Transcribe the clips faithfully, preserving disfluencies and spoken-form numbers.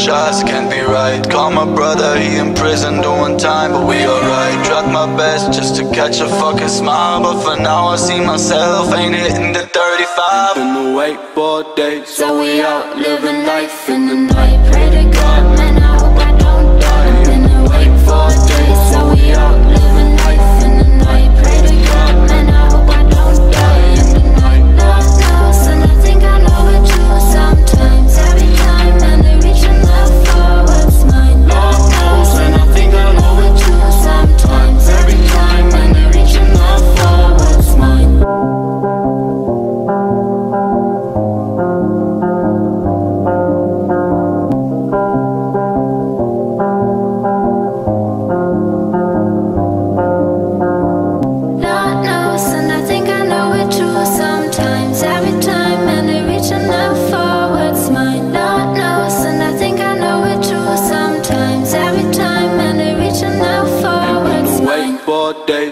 shots, can't be right. Call my brother, he in prison doing time, but we alright. Tried my best just to catch a fucking smile, but for now I see myself ain't hitting the thirty-five. Been awake for days, so we out living life in the night. Pray to God, man, I hope I don't die. Been awake for days, so we out living life in the night. Pray to God, man, I hope I don't die in the night. Love knows, and I think I know it too sometimes. Every time, and I reach and love for what's mine. Love knows, and I think I know it too sometimes. Every time, and I reach and love for what's mine.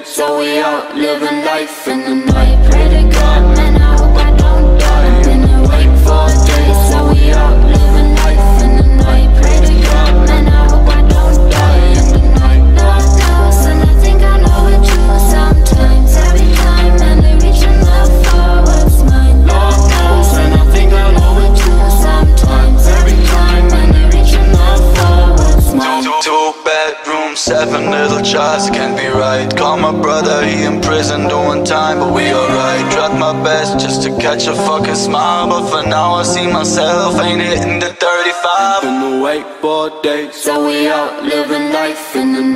So we out living life in the night. Pray to God, man, I hope I don't die. Been awake for days, so we out living life in the night. Pray to God, man, I hope I don't die in the night. Love knows, and I think I know it too sometimes. Every time, and I reach and love for what's mine. Love knows, and I think I know it too sometimes. Every time, and I reach and love for what's mine. Two bedrooms, seven little childs, can't be right. Call my brother, he in prison doing time, but we alright. Tried my best just to catch a fucking smile, but for now I see myself ain't hitting the thirty-five. Been awake for days, so we out living life in the